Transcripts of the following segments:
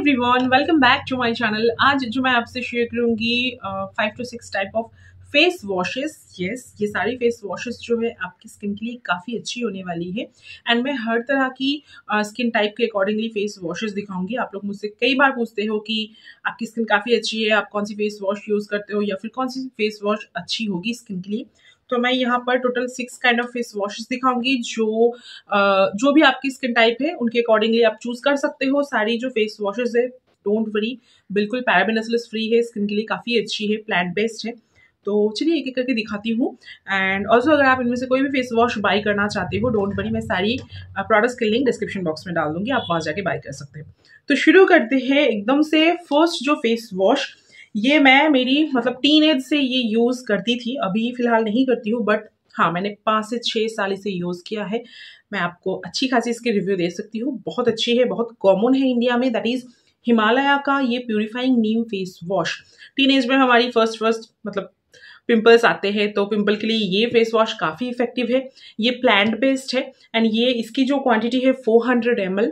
Everyone, welcome back to my channel. आज जो मैं आपसे शेयर करूंगी 5 to 6 type of face washes. Yes, ये सारी फेस वॉशेस जो है आपकी स्किन के लिए काफ़ी अच्छी होने वाली है एंड मैं हर तरह की स्किन टाइप के अकॉर्डिंगली फेस वॉशेस दिखाऊंगी। आप लोग मुझसे कई बार पूछते हो कि आपकी स्किन काफ़ी अच्छी है, आप कौन सी फेस वॉश यूज़ करते हो या फिर कौन सी फेस वॉश अच्छी होगी स्किन के लिए। तो मैं यहाँ पर total 6 kind of face washes दिखाऊंगी जो भी आपकी स्किन टाइप है उनके अकॉर्डिंगली आप चूज कर सकते हो। सारी जो फेस वॉशेस है, डोंट वरी, बिल्कुल पैराबेनस फ्री है, स्किन के लिए काफ़ी अच्छी है, प्लांट बेस्ड है। तो चलिए एक एक करके दिखाती हूँ। एंड ऑल्सो अगर आप इनमें से कोई भी फेस वॉश बाय करना चाहते हो, डोंट वरी, मैं सारी प्रोडक्ट्स के लिंक डिस्क्रिप्शन बॉक्स में डाल दूँगी, आप वहाँ जाके बाय कर सकते हो। तो शुरू करते हैं एकदम से। फर्स्ट जो फेस वॉश, ये मैं मेरी मतलब टीनेज से ये यूज़ करती थी, अभी फ़िलहाल नहीं करती हूँ, बट हाँ मैंने 5 से 6 साल इसे यूज़ किया है। मैं आपको अच्छी खासी इसके रिव्यू दे सकती हूँ, बहुत अच्छी है, बहुत कॉमन है इंडिया में। दैट इज़ हिमालया का ये purifying neem face wash. Teenage में हमारी फर्स्ट मतलब पिंपल्स आते हैं, तो पिंपल के लिए ये फेस वॉश काफ़ी इफेक्टिव है। ये प्लांट बेस्ड है एंड ये इसकी जो क्वांटिटी है 400 ml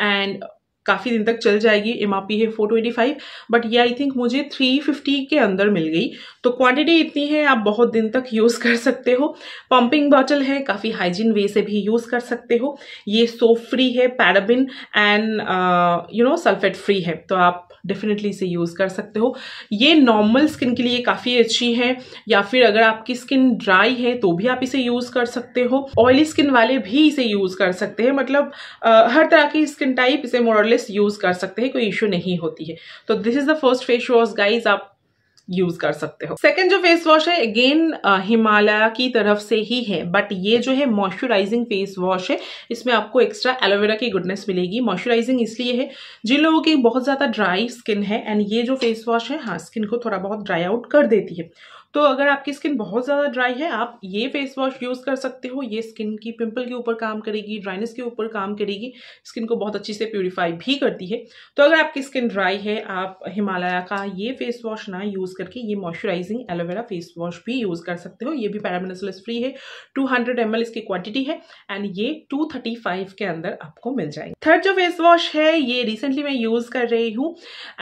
एंड काफ़ी दिन तक चल जाएगी। MRP है 425, बट ये आई थिंक मुझे 350 के अंदर मिल गई। तो क्वांटिटी इतनी है, आप बहुत दिन तक यूज़ कर सकते हो। पंपिंग बॉटल है, काफ़ी हाइजीन वे से भी यूज़ कर सकते हो। ये सोप फ्री है, paraben and you know sulphate free है, तो आप डेफिनेटली इसे यूज़ कर सकते हो। ये नॉर्मल स्किन के लिए काफ़ी अच्छी है, या फिर अगर आपकी स्किन ड्राई है तो भी आप इसे यूज़ कर सकते हो। ऑयली स्किन वाले भी इसे यूज़ कर सकते हैं, मतलब हर तरह की स्किन टाइप इसे मोरलेस यूज़ कर सकते हैं, कोई इशू नहीं होती है। तो this is the first face wash guys, आप यूज़ कर सकते हो। सेकेंड जो फेस वॉश है अगेन हिमालय की तरफ से ही है, बट ये जो है मॉइस्चराइजिंग फेस वॉश है। इसमें आपको एक्स्ट्रा एलोवेरा की गुडनेस मिलेगी। मॉइस्चराइजिंग इसलिए है जिन लोगों की बहुत ज़्यादा ड्राई स्किन है, एंड ये जो फेस वॉश है हाँ स्किन को थोड़ा बहुत ड्राई आउट कर देती है। तो अगर आपकी स्किन बहुत ज़्यादा ड्राई है, आप ये फेस वॉश यूज़ कर सकते हो। ये स्किन की पिंपल के ऊपर काम करेगी, ड्राइनेस के ऊपर काम करेगी, स्किन को बहुत अच्छी से प्यूरिफाई भी करती है। तो अगर आपकी स्किन ड्राई है, आप हिमालया का ये फेस वॉश ना यूज़ करके ये मॉइस्चराइजिंग एलोवेरा फेस वॉश भी यूज़ कर सकते हो। ये भी पैराबेनस फ्री है, 200 ml इसकी क्वांटिटी है एंड ये 235 के अंदर आपको मिल जाएंगे। थर्ड जो फेस वॉश है ये रिसेंटली मैं यूज़ कर रही हूँ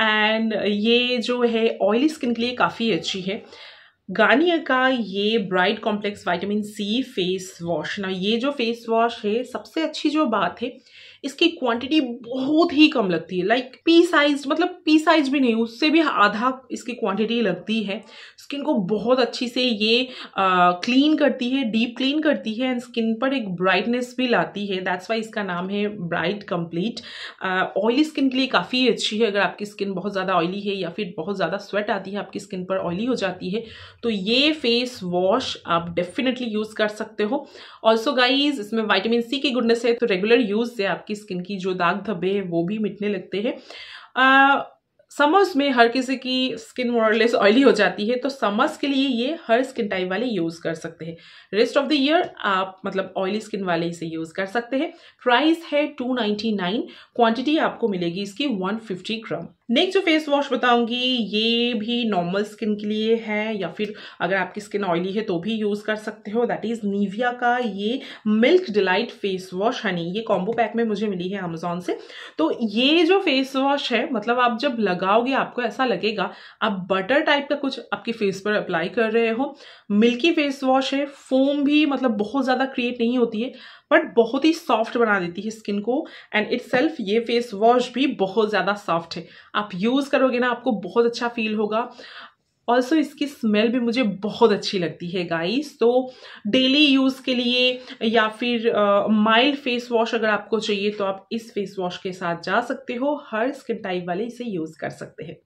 एंड ये जो है ऑयली स्किन के लिए काफ़ी अच्छी है। गार्नियर का ये bright complex vitamin C face wash. ना ये जो फेस वॉश है सबसे अच्छी जो बात है, इसकी क्वांटिटी बहुत ही कम लगती है, लाइक पी साइज, मतलब पी साइज भी नहीं, उससे भी आधा इसकी क्वांटिटी लगती है। स्किन को बहुत अच्छी से ये क्लीन करती है, डीप क्लीन करती है एंड स्किन पर एक ब्राइटनेस भी लाती है। दैट्स वाई इसका नाम है ब्राइट कंप्लीट। ऑयली स्किन के लिए काफ़ी अच्छी है। अगर आपकी स्किन बहुत ज़्यादा ऑयली है या फिर बहुत ज़्यादा स्वेट आती है, आपकी स्किन पर ऑयली हो जाती है, तो ये फेस वॉश आप डेफिनेटली यूज़ कर सकते हो। ऑल्सो गाइज इसमें विटामिन सी की गुडनेस है, तो रेगुलर यूज़ से आपकी स्किन की जो दाग धब्बे हैं वो भी मिटने लगते हैं। समर्स में हर किसी की स्किन मोरलेस ऑयली हो जाती है, तो समर्स के लिए ये हर स्किन टाइप वाले यूज़ कर सकते हैं। रेस्ट ऑफ द ईयर आप मतलब ऑयली स्किन वाले इसे यूज़ कर सकते हैं। प्राइस है 299, क्वांटिटी आपको मिलेगी इसकी 150 ग्राम। नेक्स्ट जो फेस वॉश बताऊंगी ये भी नॉर्मल स्किन के लिए है, या फिर अगर आपकी स्किन ऑयली है तो भी यूज़ कर सकते हो। दैट इज़ निविया का ये milk delight face wash honey. ये कॉम्बो पैक में मुझे मिली है अमेजोन से। तो ये जो फेस वॉश है मतलब आप जब लगाओगे आपको ऐसा लगेगा आप बटर टाइप का कुछ आपके फेस पर अप्लाई कर रहे हो। मिल्की फेस वॉश है, फोम भी मतलब बहुत ज़्यादा क्रिएट नहीं होती है, बट बहुत ही सॉफ्ट बना देती है स्किन को एंड इटसेल्फ ये फेस वॉश भी बहुत ज़्यादा सॉफ्ट है। आप यूज़ करोगे ना आपको बहुत अच्छा फील होगा। ऑल्सो इसकी स्मेल भी मुझे बहुत अच्छी लगती है गाइस। तो डेली यूज़ के लिए या फिर माइल्ड फेस वॉश अगर आपको चाहिए तो आप इस फेस वॉश के साथ जा सकते हो। हर स्किन टाइप वाले इसे यूज़ कर सकते हैं।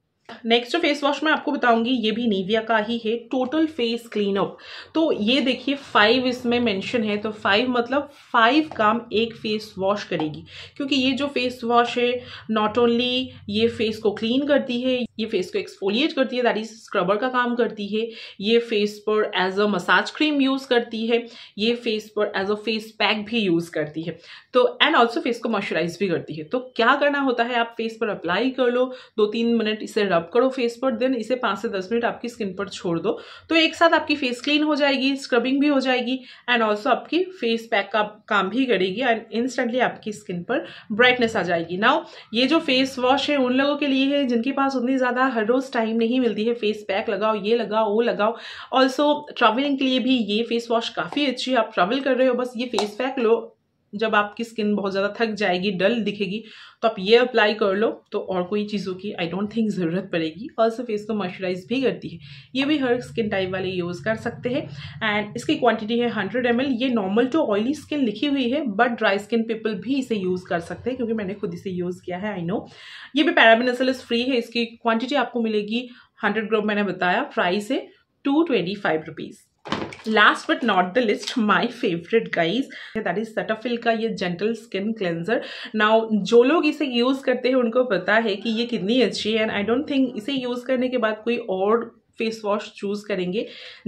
नेक्स्ट जो फेस वॉश मैं आपको बताऊंगी ये भी निविया का ही है, टोटल फेस क्लीन अप। तो ये देखिए 5 इसमें मेंशन है, तो 5 मतलब 5 काम एक फेस वॉश करेगी, क्योंकि ये जो फेस वॉश है नॉट ओनली ये फेस को क्लीन करती है, ये फेस को एक्सफोलिएट करती है, दैट इज स्क्रबर का काम करती है, ये फेस पर as a massage cream use करती है, ये फेस पर एज अ फेस पैक भी यूज़ करती है, तो एंड ऑल्सो फेस को मॉइस्चराइज भी करती है। तो क्या करना होता है, आप फेस पर अप्लाई कर लो, 2-3 मिनट इसे रब करो फेस पर, देन इसे 5 से 10 मिनट आपकी स्किन पर छोड़ दो, तो एक साथ आपकी फेस क्लीन हो जाएगी, स्क्रबिंग भी हो जाएगी एंड ऑल्सो आपकी फेस पैक का काम भी करेगी एंड इंस्टेंटली आपकी स्किन पर ब्राइटनेस आ जाएगी। नाउ ये जो फेस वॉश है उन लोगों के लिए है जिनके पास उतनी ज़्यादा हर रोज़ टाइम नहीं मिलती है, फेस पैक लगाओ, ये लगाओ, वो लगाओ। ऑल्सो ट्रैवलिंग के लिए भी ये फेस वॉश काफ़ी अच्छी है। आप ट्रैवल कर रहे हो, बस ये फेस पैक लो, जब आपकी स्किन बहुत ज़्यादा थक जाएगी, डल दिखेगी, तो आप ये अप्लाई कर लो, तो और कोई चीज़ों की आई डोंट थिंक ज़रूरत पड़ेगी। ऑल्सो फेस को मॉइस्चराइज भी करती है, ये भी हर स्किन टाइप वाले यूज़ कर सकते हैं एंड इसकी क्वांटिटी है 100 ml। ये नॉर्मल टू ऑयली स्किन लिखी हुई है, बट ड्राई स्किन पीपल भी इसे यूज़ कर सकते हैं क्योंकि मैंने खुद इसे यूज़ किया है, आई नो। ये भी पैराबेनासोलस फ्री है, इसकी क्वान्टिटी आपको मिलेगी 100 ग्राम, मैंने बताया प्राइस है 225 rupees. Last but not the list, my favourite guys, that is Cetaphil का ये जेंटल स्किन क्लेंजर। नाउ जो लोग इसे यूज़ करते हैं उनको पता है कि ये कितनी अच्छी है एंड आई डोंट थिंक इसे यूज़ करने के बाद कोई और फेस वॉश चूज़ करेंगे।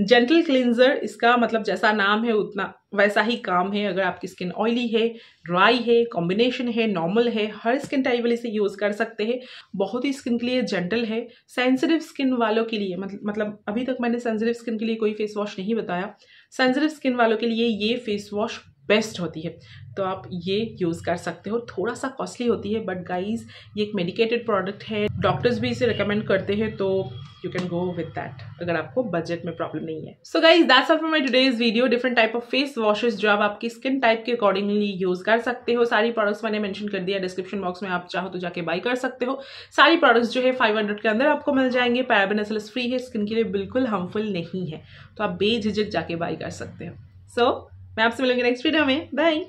जेंटल क्लेंजर, इसका मतलब जैसा नाम है उतना वैसा ही काम है। अगर आपकी स्किन ऑयली है, ड्राई है, कॉम्बिनेशन है, नॉर्मल है, हर स्किन टाइप वाले इसे यूज़ कर सकते हैं। बहुत ही स्किन के लिए जेंटल है। सेंसिटिव स्किन वालों के लिए, मतलब अभी तक मैंने सेंसिटिव स्किन के लिए कोई फेस वॉश नहीं बताया, सेंसिटिव स्किन वालों के लिए ये फेस वॉश बेस्ट होती है, तो आप ये यूज़ कर सकते हो। थोड़ा सा कॉस्टली होती है बट गाइज ये एक मेडिकेटेड प्रोडक्ट है, डॉक्टर्स भी इसे रिकमेंड करते हैं, तो you can go with that अगर आपको बजट में प्रॉब्लम नहीं है। So guys that's all for my today's video. Different type of face washes जो आप आपकी स्किन टाइप के अकॉर्डिंगली यूज़ कर सकते हो। सारी प्रोडक्ट्स मैंने मेंशन कर दिया डिस्क्रिप्शन बॉक्स में, आप चाहो तो जाके बाई कर सकते हो। सारी प्रोडक्ट्स जो है 500 के अंदर आपको मिल जाएंगे। पैराबेनासोलस फ्री है, स्किन के लिए बिल्कुल हार्मफुल नहीं है, तो आप बेझिझक जाके बाई कर सकते हो। सो मैं आपसे मिलूंगी नेक्स्ट वीडियो में। बाय।